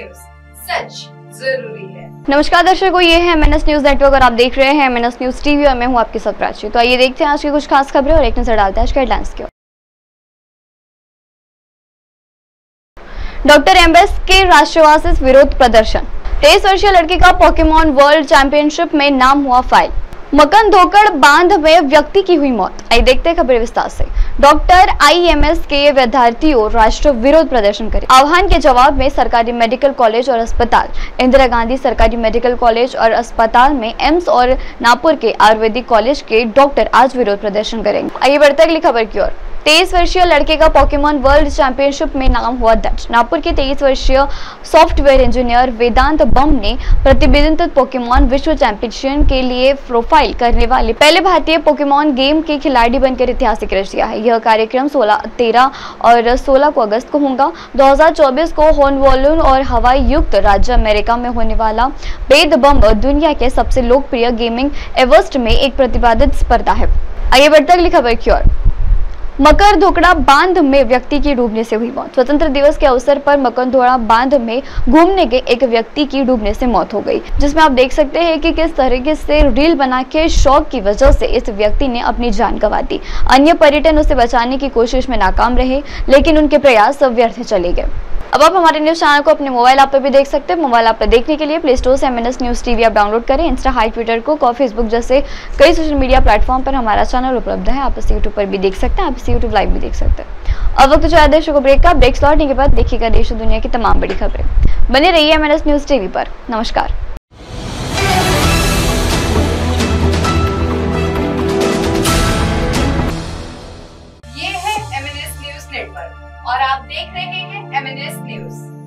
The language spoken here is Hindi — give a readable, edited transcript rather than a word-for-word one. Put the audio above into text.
न्यूज सच जरूरी है। नमस्कार दर्शकों, ये है एमएनएस न्यूज नेटवर्क और आप देख रहे हैं एमएनएस न्यूज टीवी और मैं हूँ आपके साथ प्राची। तो आइए देखते हैं आज की कुछ खास खबरें और एक नजर डालते हैं आज के हेडलाइंस की ओर। डॉक्टर एम्स के राष्ट्रवाद विरोध प्रदर्शन। 23 वर्षीय लड़की का पोकेमॉन वर्ल्ड चैंपियनशिप में नाम हुआ फाइल। मकर धोकड़ा बांध में व्यक्ति की हुई मौत। आइए देखते हैं खबर विस्तार से। डॉक्टर आईएमएस के विद्यार्थियों राष्ट्र विरोध प्रदर्शन करे। आह्वान के जवाब में सरकारी मेडिकल कॉलेज और अस्पताल। इंदिरा गांधी सरकारी मेडिकल कॉलेज और अस्पताल में एम्स और नागपुर के आयुर्वेदिक कॉलेज के डॉक्टर आज विरोध प्रदर्शन करेंगे। आइए बढ़ते अगली खबर की ओर। 23 वर्षीय लड़के का पोकेमॉन वर्ल्ड चैंपियनशिप में नाम हुआ दर्ज। नागपुर के 23 वर्षीय सॉफ्टवेयर इंजीनियर वेदांत बम ने प्रतिबंधित पोकेमॉन विश्व चैंपियनशिप के लिए प्रोफाइल करने वाले पहले भारतीय पोकेमॉन गेम के खिलाड़ी बनकर ऐतिहासिक रच दिया है। यह कार्यक्रम 13 और 16 को अगस्त को होगा। 2024 को होनवोलू और हवाई युक्त राज्य अमेरिका में होने वाला वेदांत बम दुनिया के सबसे लोकप्रिय गेमिंग एवेस्ट में एक प्रतिवादित स्पर्धा है। आइए बढ़ते अगली खबर की ओर। मकर धोकड़ा बांध में व्यक्ति की डूबने से हुई मौत। स्वतंत्र दिवस के अवसर पर मकर धोकड़ा बांध में घूमने के एक व्यक्ति की डूबने से मौत हो गई, जिसमें आप देख सकते हैं कि किस तरीके से रील बना के शौक की वजह से इस व्यक्ति ने अपनी जान गंवा दी। अन्य पर्यटन उसे बचाने की कोशिश में नाकाम रहे, लेकिन उनके प्रयास व्यर्थ चले गए। अब आप हमारे न्यूज चैनल को अपने मोबाइल ऐप पर भी देख सकते हैं। मोबाइल ऐप पर देखने के लिए प्ले स्टोर से MNS news TV app download करें। इंस्टा, हाई, ट्विटर को फेसबुक जैसे कई सोशल मीडिया प्लेटफॉर्म पर हमारा चैनल उपलब्ध है। आप इसे यूट्यूब पर भी देख सकते हैं, आप इसे यूट्यूब लाइव भी देख सकते हैं। अब वक्त चाहे देशों को ब्रेक का। ब्रेक लौटने के बाद देखिएगा देश और दुनिया की तमाम बड़ी खबरें। बने रहिए एमएनएस न्यूज टीवी पर। नमस्कार। और आप देख रहे हैं एमएनएस न्यूज।